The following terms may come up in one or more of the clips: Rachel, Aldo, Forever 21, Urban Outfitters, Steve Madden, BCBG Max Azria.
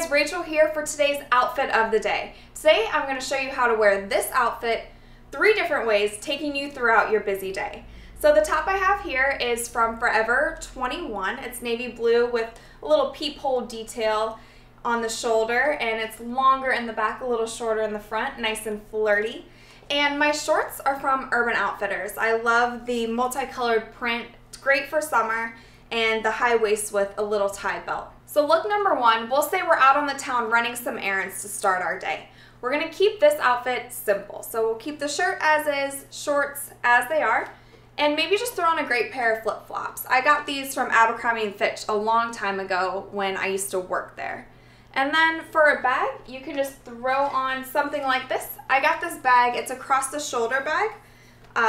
guys, Rachel here for today's outfit of the day. Today I'm going to show you how to wear this outfit 3 different ways, taking you throughout your busy day. So the top I have here is from Forever 21. It's navy blue with a little peephole detail on the shoulder, and it's longer in the back, a little shorter in the front, nice and flirty. And my shorts are from Urban Outfitters. I love the multicolored print. It's great for summer, and the high waist with a little tie belt. So look number 1, we'll say we're out on the town running some errands to start our day. We're gonna keep this outfit simple. So we'll keep the shirt as is, shorts as they are, and maybe just throw on a great pair of flip-flops. I got these from Abercrombie & Fitch a long time ago when I used to work there. And then for a bag, you can just throw on something like this. I got this bag, it's a cross-the-shoulder bag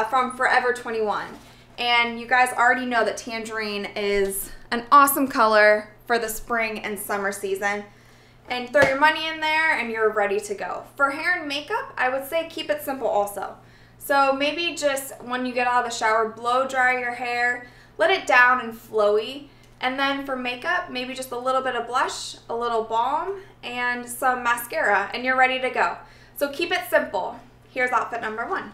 from Forever 21. And you guys already know that tangerine is an awesome color for the spring and summer season. And throw your money in there and you're ready to go. For hair and makeup, I would say keep it simple also. So maybe just when you get out of the shower, blow dry your hair, let it down and flowy. And then for makeup, maybe just a little bit of blush, a little balm, and some mascara, and you're ready to go. So keep it simple. Here's outfit number 1.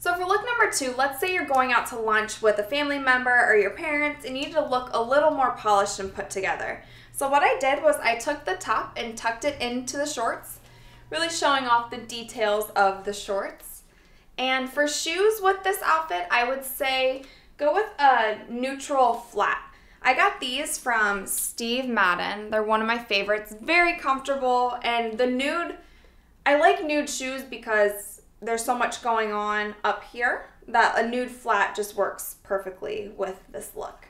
So for look number 2, let's say you're going out to lunch with a family member or your parents and you need to look a little more polished and put together. So what I did was I took the top and tucked it into the shorts, really showing off the details of the shorts. And for shoes with this outfit, I would say go with a neutral flat. I got these from Steve Madden. They're one of my favorites, very comfortable, and the nude, I like nude shoes because there's so much going on up here that a nude flat just works perfectly with this look.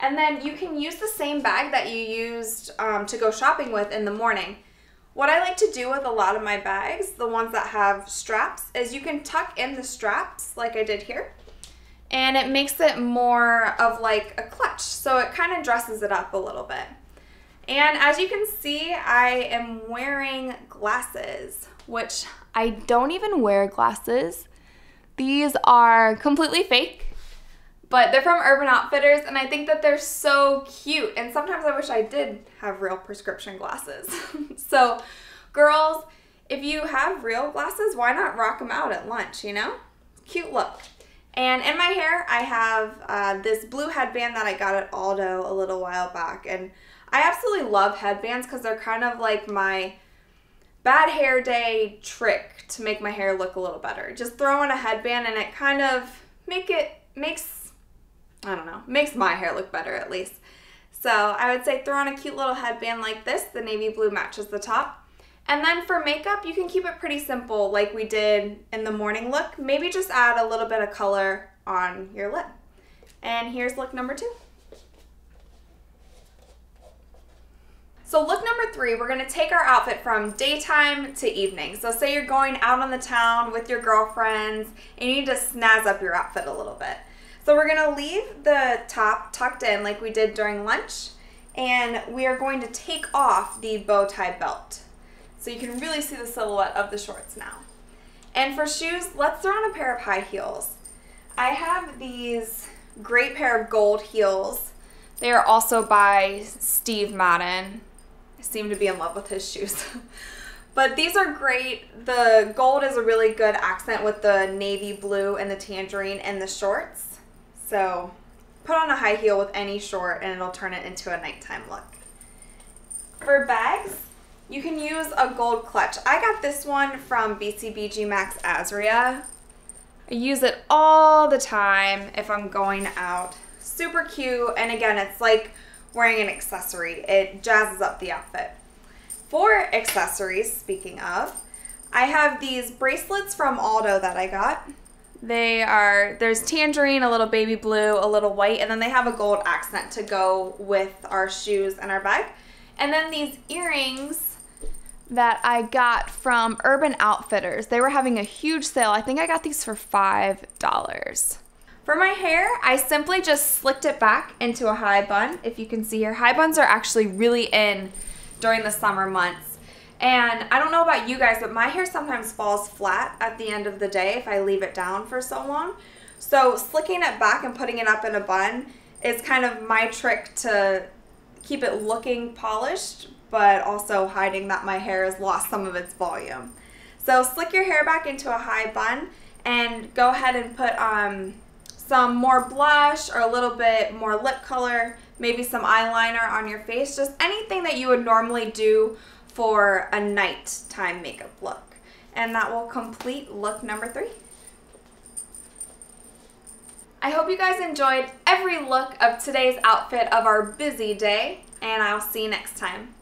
And then you can use the same bag that you used to go shopping with in the morning. What I like to do with a lot of my bags, the ones that have straps, is you can tuck in the straps like I did here, and it makes it more of like a clutch. So it kind of dresses it up a little bit. And as you can see, I am wearing glasses, which I don't even wear glasses. These are completely fake, but they're from Urban Outfitters, and I think that they're so cute. And sometimes I wish I did have real prescription glasses. So, girls, if you have real glasses, why not rock them out at lunch, you know? Cute look. And in my hair, I have this blue headband that I got at Aldo a little while back, and I absolutely love headbands because they're kind of like my bad hair day trick to make my hair look a little better. Just throw in a headband and it kind of makes my hair look better at least. So I would say throw on a cute little headband like this. The navy blue matches the top. And then for makeup, you can keep it pretty simple like we did in the morning look. Maybe just add a little bit of color on your lip. And here's look number 2. So look number 3, we're gonna take our outfit from daytime to evening. So say you're going out on the town with your girlfriends and you need to snazz up your outfit a little bit. So we're gonna leave the top tucked in like we did during lunch, and we are going to take off the bow tie belt. So you can really see the silhouette of the shorts now. And for shoes, let's throw on a pair of high heels. I have these great pair of gold heels. They are also by Steve Madden. I seem to be in love with his shoes. But these are great. The gold is a really good accent with the navy blue and the tangerine and the shorts. So put on a high heel with any short and it'll turn it into a nighttime look. For bags, you can use a gold clutch. I got this one from BCBG Max Azria. I use it all the time if I'm going out. Super cute, and again, it's like wearing an accessory. It jazzes up the outfit. For accessories, speaking of, I have these bracelets from Aldo that I got. There's tangerine, a little baby blue, a little white, and then they have a gold accent to go with our shoes and our bag. And then these earrings that I got from Urban Outfitters. They were having a huge sale. I think I got these for $5. For my hair, I simply just slicked it back into a high bun. If you can see here, high buns are actually really in during the summer months. And I don't know about you guys, but my hair sometimes falls flat at the end of the day if I leave it down for so long. So slicking it back and putting it up in a bun is kind of my trick to keep it looking polished, but also hiding that my hair has lost some of its volume. So slick your hair back into a high bun and go ahead and put some more blush or a little bit more lip color, maybe some eyeliner on your face, just anything that you would normally do for a nighttime makeup look. And that will complete look number 3. I hope you guys enjoyed every look of today's outfit of our busy day, and I'll see you next time.